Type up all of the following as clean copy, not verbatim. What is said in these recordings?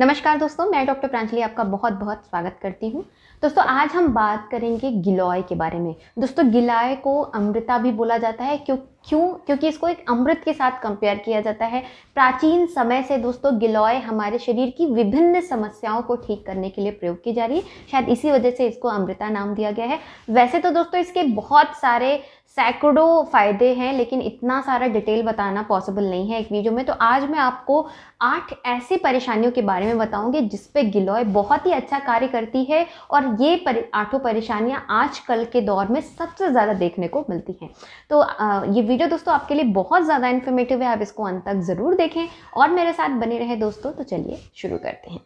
नमस्कार दोस्तों, मैं डॉक्टर प्रांजलि आपका बहुत बहुत स्वागत करती हूँ। दोस्तों आज हम बात करेंगे गिलोय के बारे में। दोस्तों गिलोय को अमृता भी बोला जाता है क्योंकि इसको एक अमृत के साथ कंपेयर किया जाता है। प्राचीन समय से दोस्तों गिलोय हमारे शरीर की विभिन्न समस्याओं को ठीक करने के लिए प्रयोग की जा रही है, शायद इसी वजह से इसको अमृता नाम दिया गया है। वैसे तो दोस्तों इसके बहुत सारे सैकड़ों फायदे हैं, लेकिन इतना सारा डिटेल बताना पॉसिबल नहीं है एक वीडियो में। तो आज मैं आपको 8 ऐसी परेशानियों के बारे में बताऊंगी जिस पे गिलोय बहुत ही अच्छा कार्य करती है, और ये 8 परेशानियां आजकल के दौर में सबसे ज़्यादा देखने को मिलती हैं। तो ये वीडियो दोस्तों आपके लिए बहुत ज़्यादा इन्फॉर्मेटिव है, आप इसको अंत तक ज़रूर देखें और मेरे साथ बने रहें दोस्तों। तो चलिए शुरू करते हैं।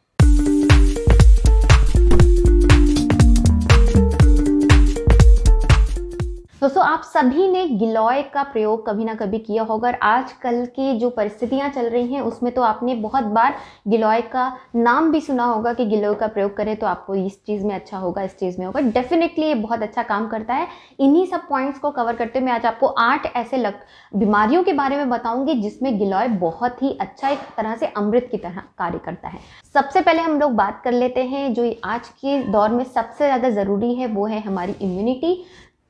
दोस्तों आप सभी ने गिलोय का प्रयोग कभी ना कभी किया होगा, और आजकल की जो परिस्थितियां चल रही हैं उसमें तो आपने बहुत बार गिलोय का नाम भी सुना होगा कि गिलोय का प्रयोग करें तो आपको इस चीज़ में अच्छा होगा, इस चीज़ में होगा। डेफिनेटली ये बहुत अच्छा काम करता है। इन्हीं सब पॉइंट्स को कवर करते हुए मैं आज आपको 8 ऐसे बीमारियों के बारे में बताऊँगी जिसमें गिलोय बहुत ही अच्छा एक तरह से अमृत की तरह कार्य करता है। सबसे पहले हम लोग बात कर लेते हैं जो आज के दौर में सबसे ज़्यादा ज़रूरी है, वो है हमारी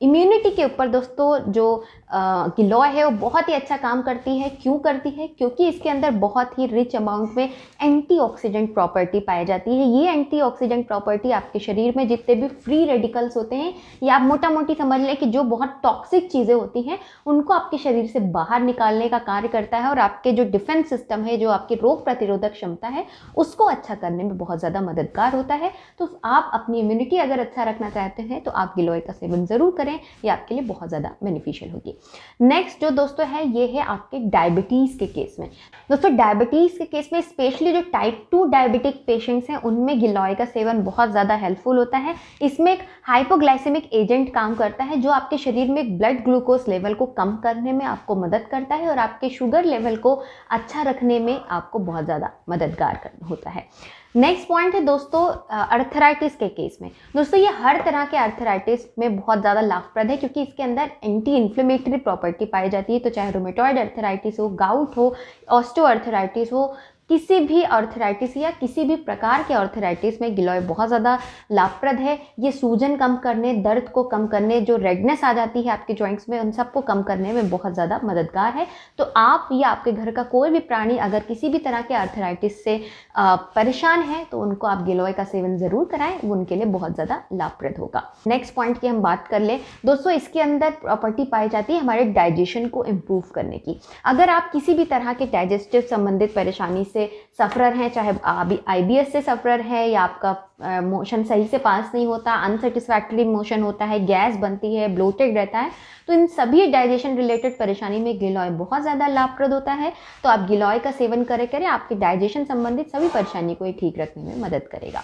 इम्यूनिटी के ऊपर। दोस्तों जो गिलोय है वो बहुत ही अच्छा काम करती है। क्यों करती है? क्योंकि इसके अंदर बहुत ही रिच अमाउंट में एंटीऑक्सीडेंट प्रॉपर्टी पाई जाती है। ये एंटीऑक्सीडेंट प्रॉपर्टी आपके शरीर में जितने भी फ्री रेडिकल्स होते हैं, या आप मोटा मोटी समझ लें कि जो बहुत टॉक्सिक चीज़ें होती हैं उनको आपके शरीर से बाहर निकालने का कार्य करता है, और आपके जो डिफेंस सिस्टम है, जो आपकी रोग प्रतिरोधक क्षमता है, उसको अच्छा करने में बहुत ज़्यादा मददगार होता है। तो आप अपनी इम्यूनिटी अगर अच्छा रखना चाहते हैं तो आप गिलोय का सेवन ज़रूर करें, ये आपके लिए बहुत ज़्यादा बेनिफिशियल होगी। नेक्स्ट जो दोस्तों है ये है आपके डायबिटीज़ के केस में। दोस्तों डायबिटीज़ के केस में स्पेशली जो टाइप 2 डायबिटिक पेशेंट्स हैं उनमें गिलोय का सेवन बहुत ज़्यादा हेल्पफुल होता है। इसमें एक हाइपोग्लाइसेमिक एजेंट काम करता है जो आपके शरीर में ब्लड ग्लूकोज लेवल को कम करने में आपको मदद करता है, और आपके शुगर लेवल को अच्छा रखने में आपको बहुत ज़्यादा मददगार होता है। नेक्स्ट पॉइंट है दोस्तों अर्थराइटिस के केस में। दोस्तों ये हर तरह के अर्थराइटिस में बहुत ज़्यादा लाभप्रद है क्योंकि इसके अंदर एंटी इन्फ्लेमेटरी प्रॉपर्टी पाई जाती है। तो चाहे रूमेटॉइड अर्थराइटिस हो, गाउट हो, ऑस्टो अर्थराइटिस हो, किसी भी अर्थराइटिस या किसी भी प्रकार के अर्थराइटिस में गिलोय बहुत ज़्यादा लाभप्रद है। ये सूजन कम करने, दर्द को कम करने, जो रेडनेस आ जाती है आपके जॉइंट्स में, उन सबको कम करने में बहुत ज़्यादा मददगार है। तो आप या आपके घर का कोई भी प्राणी अगर किसी भी तरह के अर्थराइटिस से परेशान है तो उनको आप गिलोय का सेवन ज़रूर कराएं, वो उनके लिए बहुत ज़्यादा लाभप्रद होगा। नेक्स्ट पॉइंट की हम बात कर लें दोस्तों, इसके अंदर प्रॉपर्टी पाई जाती है हमारे डाइजेशन को इम्प्रूव करने की। अगर आप किसी भी तरह के डाइजेस्टिव संबंधित परेशानी से सफरर हैं, चाहे आप IBS से सफरर है, या आपका मोशन सही से पास नहीं होता, अनसेटिस्फैक्ट्री मोशन होता है, गैस बनती है, ब्लोटेड रहता है, तो इन सभी डाइजेशन रिलेटेड परेशानी में गिलोय बहुत ज़्यादा लाभप्रद होता है। तो आप गिलोय का सेवन करें, आपकी डाइजेशन संबंधित सभी परेशानी को ये ठीक रखने में मदद करेगा।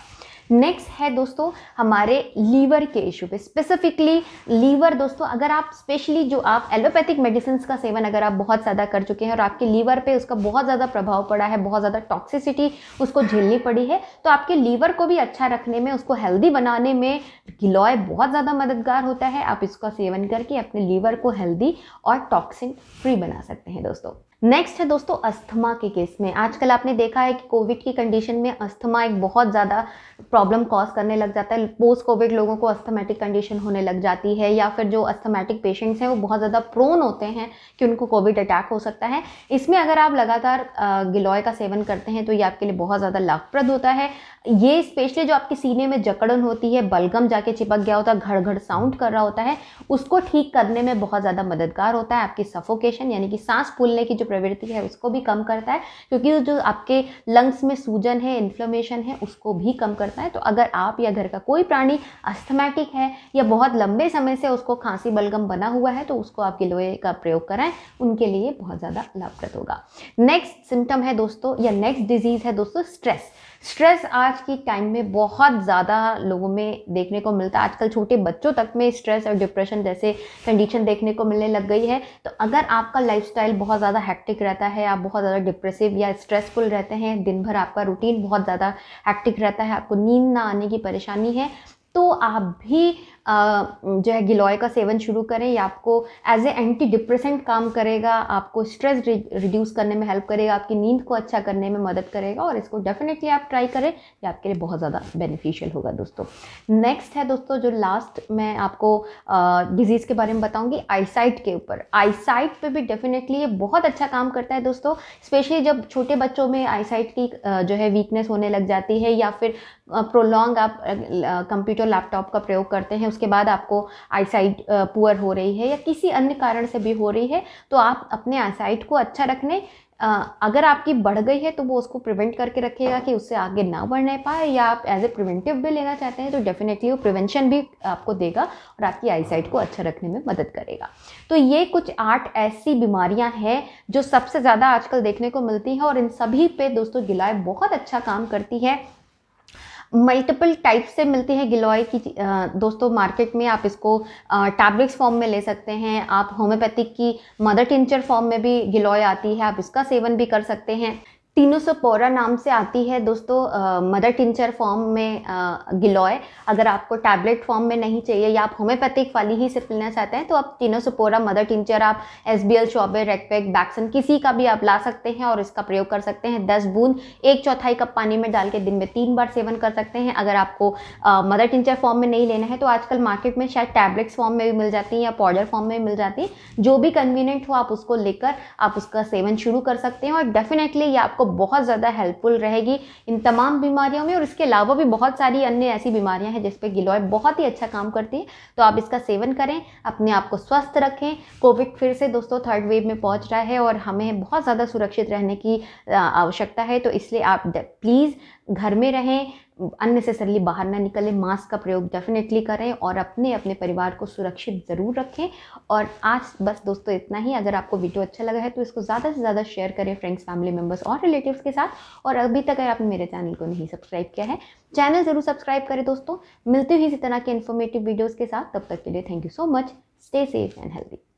नेक्स्ट है दोस्तों हमारे लीवर के इशू पे, स्पेसिफिकली लीवर। दोस्तों अगर आप स्पेशली जो आप एलोपैथिक मेडिसिन का सेवन अगर आप बहुत ज़्यादा कर चुके हैं और आपके लीवर पे उसका बहुत ज़्यादा प्रभाव पड़ा है, बहुत ज़्यादा टॉक्सिसिटी उसको झेलनी पड़ी है, तो आपके लीवर को भी अच्छा रखने में, उसको हेल्दी बनाने में गिलोय बहुत ज़्यादा मददगार होता है। आप इसका सेवन करके अपने लीवर को हेल्दी और टॉक्सिन फ्री बना सकते हैं दोस्तों। नेक्स्ट है दोस्तों अस्थमा के केस में। आजकल आपने देखा है कि कोविड की कंडीशन में अस्थमा एक बहुत ज़्यादा प्रॉब्लम कॉज करने लग जाता है। पोस्ट कोविड लोगों को अस्थमेटिक कंडीशन होने लग जाती है, या फिर जो अस्थमेटिक पेशेंट्स हैं वो बहुत ज़्यादा प्रोन होते हैं कि उनको कोविड अटैक हो सकता है। इसमें अगर आप लगातार गिलोय का सेवन करते हैं तो ये आपके लिए बहुत ज़्यादा लाभप्रद होता है। ये स्पेशली जो आपके सीने में जकड़न होती है, बलगम जाके चिपक गया होता है, घड़ घड़ साउंड कर रहा होता है, उसको ठीक करने में बहुत ज़्यादा मददगार होता है। आपकी सफोकेशन यानी कि सांस फूलने की प्रवृत्ति है उसको भी कम करता है, क्योंकि जो आपके लंग्स में सूजन है, इन्फ्लेमेशन है, उसको भी कम करता है। तो अगर आप या घर का कोई प्राणी अस्थमैटिक है या बहुत लंबे समय से उसको खांसी बलगम बना हुआ है तो उसको आप गिलोय का प्रयोग कराएं, उनके लिए बहुत ज़्यादा लाभप्रद होगा। नेक्स्ट सिम्टम है दोस्तों, या नेक्स्ट डिजीज़ है दोस्तों स्ट्रेस। स्ट्रेस आज की टाइम में बहुत ज़्यादा लोगों में देखने को मिलता है। आजकल छोटे बच्चों तक में स्ट्रेस और डिप्रेशन जैसे कंडीशन देखने को मिलने लग गई है। तो अगर आपका लाइफस्टाइल बहुत ज़्यादा हैक्टिक रहता है, आप बहुत ज़्यादा डिप्रेसिव या स्ट्रेसफुल रहते हैं, दिन भर आपका रूटीन बहुत ज़्यादा हैक्टिक रहता है, आपको नींद ना आने की परेशानी है, तो आप भी जो है गिलोय का सेवन शुरू करें। ये आपको एज ए एंटी डिप्रेसेंट काम करेगा, आपको स्ट्रेस रिड्यूस करने में हेल्प करेगा, आपकी नींद को अच्छा करने में मदद करेगा और इसको डेफिनेटली आप ट्राई करें, ये आपके लिए बहुत ज़्यादा बेनिफिशियल होगा दोस्तों। नेक्स्ट है दोस्तों, जो लास्ट मैं आपको डिजीज़ के बारे में बताऊँगी, आईसाइट के ऊपर। आईसाइट पर भी डेफिनेटली ये बहुत अच्छा काम करता है दोस्तों, स्पेशली जब छोटे बच्चों में आईसाइट की जो है वीकनेस होने लग जाती है या फिर प्रोलॉन्ग आप कंप्यूटर लैपटॉप का प्रयोग करते हैं, उसके बाद आपको आईसाइट पुअर हो रही है या किसी अन्य कारण से भी हो रही है, तो आप अपने आईसाइट को अच्छा रखने, अगर आपकी बढ़ गई है तो वो उसको प्रिवेंट करके रखिएगा कि उससे आगे ना बढ़ने पाए, या आप एज ए प्रिवेंटिव भी लेना चाहते हैं तो डेफिनेटली वो प्रिवेंशन भी आपको देगा और आपकी आईसाइट को अच्छा रखने में मदद करेगा। तो ये कुछ 8 ऐसी बीमारियां हैं जो सबसे ज़्यादा आजकल देखने को मिलती हैं और इन सभी पे दोस्तों गिलोय बहुत अच्छा काम करती है। मल्टीपल टाइप से मिलती है गिलोय की दोस्तों मार्केट में, आप इसको टैबलेट्स फॉर्म में ले सकते हैं, आप होम्योपैथिक की मदर टिंचर फॉर्म में भी गिलोय आती है, आप इसका सेवन भी कर सकते हैं। टिनोस्पोरा नाम से आती है दोस्तों मदर टिंचर फॉर्म में गिलोय, अगर आपको टैबलेट फॉर्म में नहीं चाहिए या आप होम्योपैथिक वाली ही सिर्फ लेना चाहते हैं तो आप टिनोस्पोरा मदर टिंचर, आप SBL, शॉबे, रेकपेक, बैक्सन किसी का भी आप ला सकते हैं और इसका प्रयोग कर सकते हैं। 10 बूंद 1/4 कप पानी में डाल के दिन में 3 बार सेवन कर सकते हैं। अगर आपको मदर टिंचर फॉर्म में नहीं लेना है तो आजकल मार्केट में शायद टैबलेट्स फॉर्म में भी मिल जाती हैं या पाउडर फॉर्म में भी मिल जाती है, जो भी कन्वीनियंट हो आप उसको लेकर आप उसका सेवन शुरू कर सकते हैं और डेफिनेटली ये आपको बहुत ज़्यादा हेल्पफुल रहेगी इन तमाम बीमारियों में। और इसके अलावा भी बहुत सारी अन्य ऐसी बीमारियां हैं जिस पे गिलोय बहुत ही अच्छा काम करती है, तो आप इसका सेवन करें, अपने आप को स्वस्थ रखें। कोविड फिर से दोस्तों 3rd वेव में पहुंच रहा है और हमें बहुत ज़्यादा सुरक्षित रहने की आवश्यकता है, तो इसलिए आप प्लीज़ घर में रहें, अननेसेसरली बाहर ना निकलें, मास्क का प्रयोग डेफिनेटली करें और अपने अपने परिवार को सुरक्षित ज़रूर रखें। और आज बस दोस्तों इतना ही। अगर आपको वीडियो अच्छा लगा है तो इसको ज़्यादा से ज़्यादा शेयर करें फ्रेंड्स, फैमिली मेम्बर्स और रिलेटिव्स के साथ। और अभी तक अगर आपने मेरे चैनल को नहीं सब्सक्राइब किया है, चैनल ज़रूर सब्सक्राइब करें दोस्तों। मिलते हुए इसी तरह के इन्फॉर्मेटिव वीडियोज़ के साथ, तब तक के लिए thank you so much. Stay safe and healthy.